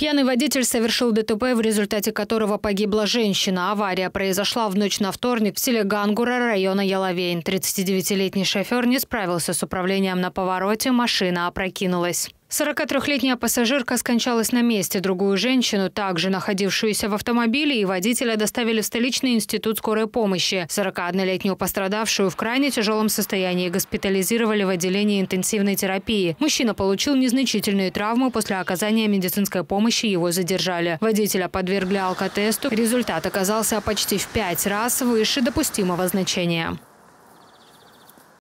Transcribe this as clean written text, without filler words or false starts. Пьяный водитель совершил ДТП, в результате которого погибла женщина. Авария произошла в ночь на вторник в селе Гângура района Yaloven. 39-летний шофер не справился с управлением на повороте, машина опрокинулась. 43-летняя пассажирка скончалась на месте. Другую женщину, также находившуюся в автомобиле, и водителя доставили в столичный институт скорой помощи. 41-летнюю пострадавшую в крайне тяжелом состоянии госпитализировали в отделении интенсивной терапии. Мужчина получил незначительные травмы. После оказания медицинской помощи его задержали. Водителя подвергли алкотесту. Результат оказался почти в 5 раз выше допустимого значения.